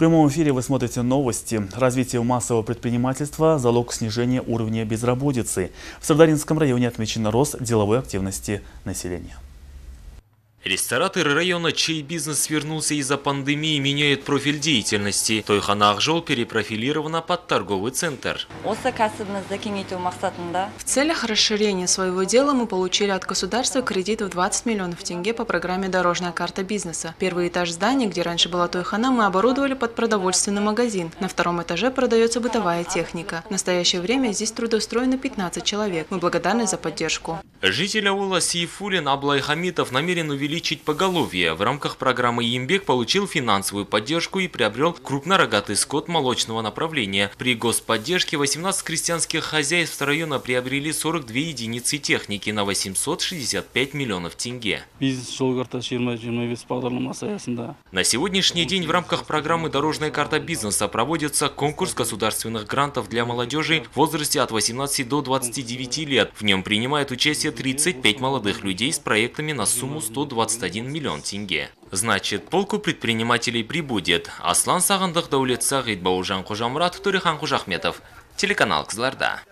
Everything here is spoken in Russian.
В прямом эфире вы смотрите новости. Развитие массового предпринимательства – залог снижения уровня безработицы. В Сардаринском районе отмечен рост деловой активности населения. Рестораторы района, чей бизнес свернулся из-за пандемии, меняют профиль деятельности. Тойхана Ахжол перепрофилирована под торговый центр. В целях расширения своего дела мы получили от государства кредит в 20 миллионов тенге по программе «Дорожная карта бизнеса». Первый этаж здания, где раньше была Тойхана, мы оборудовали под продовольственный магазин. На втором этаже продается бытовая техника. В настоящее время здесь трудоустроено 15 человек. Мы благодарны за поддержку. Житель аула Сейфулин Аблай Хамитов намерен увеличить поголовье. В рамках программы ЕМБЕК получил финансовую поддержку и приобрел крупнорогатый скот молочного направления. При господдержке 18 крестьянских хозяйств района приобрели 42 единицы техники на 865 миллионов тенге. На сегодняшний день в рамках программы «Дорожная карта бизнеса» проводится конкурс государственных грантов для молодежи в возрасте от 18 до 29 лет. В нем принимает участие 35 молодых людей с проектами на сумму 121 миллион тенге. Значит, полку предпринимателей прибудет. Аслан Сагандах, Баужанху Жамрад, Туриханху Жахметов. Телеканал Кызларда.